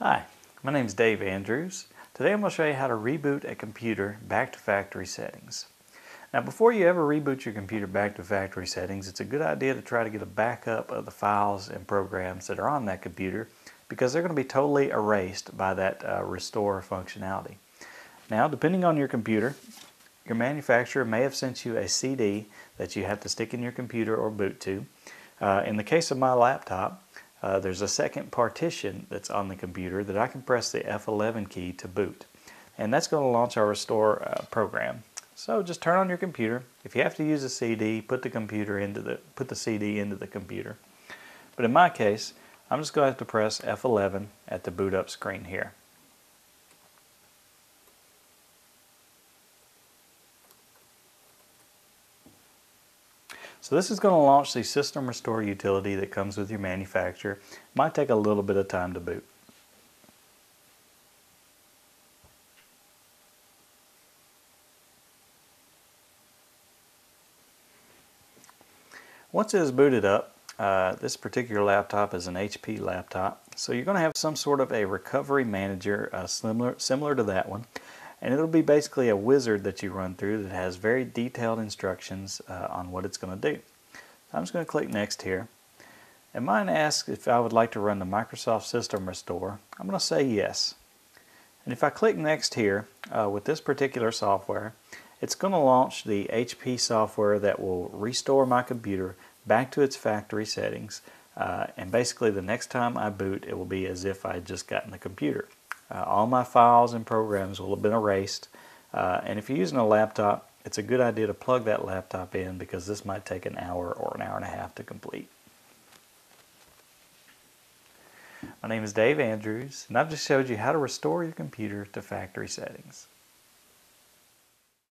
Hi, my name is Dave Andrews. Today I'm going to show you how to reboot a computer back to factory settings. Now before you ever reboot your computer back to factory settings, it's a good idea to try to get a backup of the files and programs that are on that computer because they're going to be totally erased by that restore functionality. Now depending on your computer, your manufacturer may have sent you a CD that you have to stick in your computer or boot to. In the case of my laptop, there's a second partition that's on the computer that I can press the F11 key to boot. And that's going to launch our restore program. So just turn on your computer. If you have to use a CD, put the CD into the computer. But in my case, I'm just going to have to press F11 at the boot up screen here. So this is going to launch the System Restore utility that comes with your manufacturer. It might take a little bit of time to boot. Once it is booted up, this particular laptop is an HP laptop. So you're going to have some sort of a recovery manager similar to that one. And it'll be basically a wizard that you run through that has very detailed instructions on what it's going to do. I'm just going to click next here. And mine asks if I would like to run the Microsoft System Restore. I'm going to say yes. And if I click next here with this particular software, it's going to launch the HP software that will restore my computer back to its factory settings. And basically the next time I boot, it will be as if I had just gotten the computer. All my files and programs will have been erased, and if you're using a laptop, it's a good idea to plug that laptop in because this might take an hour or an hour and a half to complete. My name is Dave Andrews, and I've just showed you how to restore your computer to factory settings.